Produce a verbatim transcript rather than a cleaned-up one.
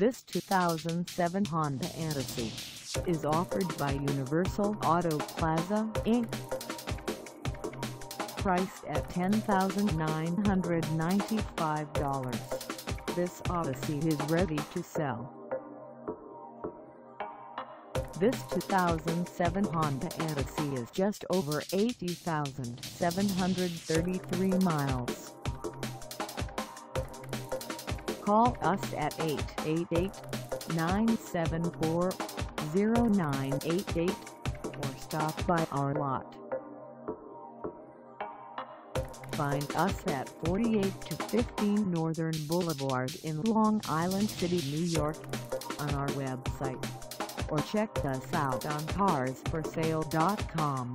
This two thousand seven Honda Odyssey is offered by Universal Auto Plaza, Incorporated. Priced at ten thousand nine hundred ninety-five dollars, this Odyssey is ready to sell. This two thousand seven Honda Odyssey is just over eighty thousand seven hundred thirty-three miles. Call us at eight eight eight, nine seven four, zero nine eight eight or stop by our lot. Find us at forty-eight to fifteen Northern Boulevard in Long Island City, New York, on our website, or check us out on cars for sale dot com.